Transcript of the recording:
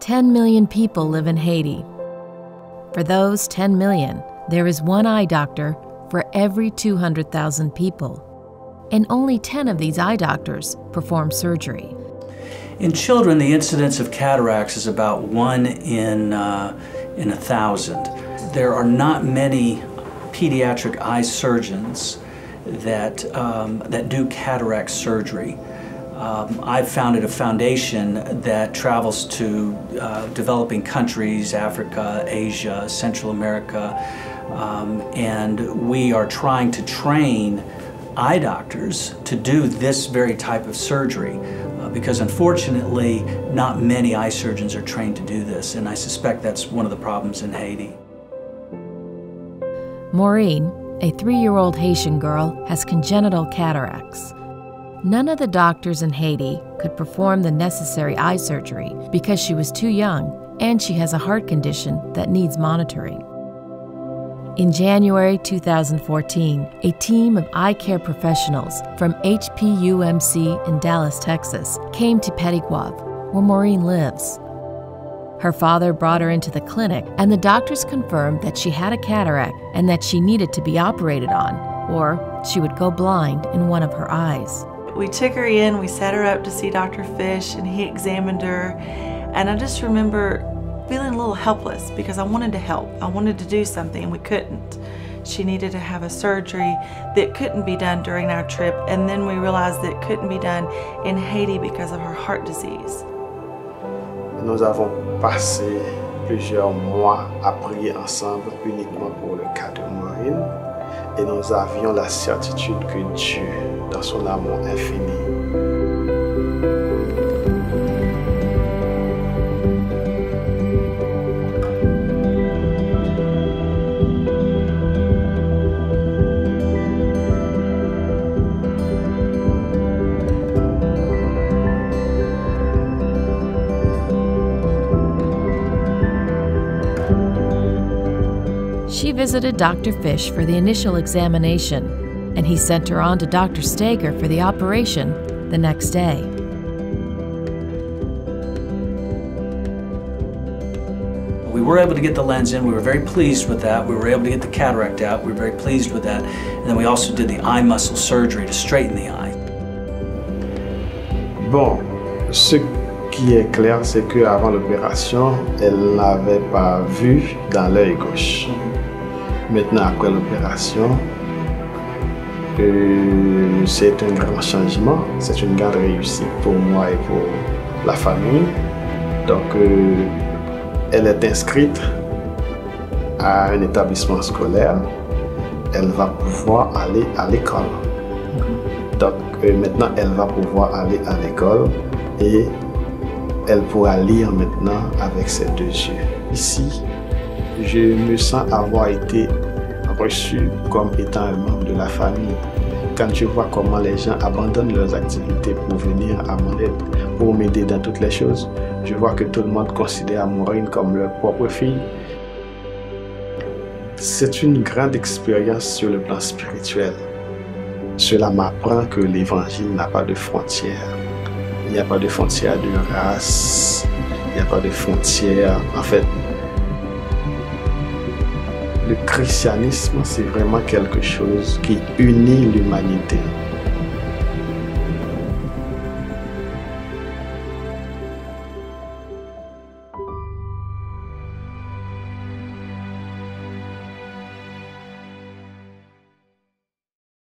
10 million people live in Haiti. For those 10 million, there is one eye doctor for every 200,000 people, and only 10 of these eye doctors perform surgery. In children, the incidence of cataracts is about 1 in 1,000. There are not many pediatric eye surgeons that do cataract surgery. I've founded a foundation that travels to developing countries, Africa, Asia, Central America, and we are trying to train eye doctors to do this very type of surgery because unfortunately not many eye surgeons are trained to do this, and I suspect that's one of the problems in Haiti. Maureen, a 3-year-old Haitian girl, has congenital cataracts. None of the doctors in Haiti could perform the necessary eye surgery because she was too young and she has a heart condition that needs monitoring. In January 2014, a team of eye care professionals from HPUMC in Dallas, Texas, came to Petit Goave, where Maureen lives. Her father brought her into the clinic, and the doctors confirmed that she had a cataract and that she needed to be operated on, or she would go blind in one of her eyes. We took her in, we set her up to see Dr. Fish, and he examined her, and I just remember feeling a little helpless because I wanted to help. I wanted to do something and we couldn't. She needed to have a surgery that couldn't be done during our trip, and then we realized that it couldn't be done in Haiti because of her heart disease. Nous avons passé plusieurs mois à prier ensemble uniquement pour le cas de Maureen, et nous avions la certitude que Dieu, dans son amour infini, she visited Dr. Fish for the initial examination, and he sent her on to Dr. Steger for the operation the next day. We were able to get the lens in. We were very pleased with that. We were able to get the cataract out. We were very pleased with that. And then we also did the eye muscle surgery to straighten the eye. Bon, ce qui est clair, c'est qu'avant l'opération, elle n'avait pas vu dans l'œil gauche. Maintenant, après l'opération, c'est un grand changement, c'est une grande réussite pour moi et pour la famille. Donc, elle est inscrite à un établissement scolaire, elle va pouvoir aller à l'école. Donc, maintenant, elle va pouvoir aller à l'école et elle pourra lire maintenant avec ses 2 yeux. Ici, je me sens avoir été reçu comme étant un membre de la famille. Quand je vois comment les gens abandonnent leurs activités pour venir à mon aide, pour m'aider dans toutes les choses, je vois que tout le monde considère Maureen comme leur propre fille. C'est une grande expérience sur le plan spirituel. Cela m'apprend que l'Évangile n'a pas de frontières. Il n'y a pas de frontière de race, il n'y a pas de frontière. En fait, le christianisme, c'est vraiment quelque chose qui unit l'humanité.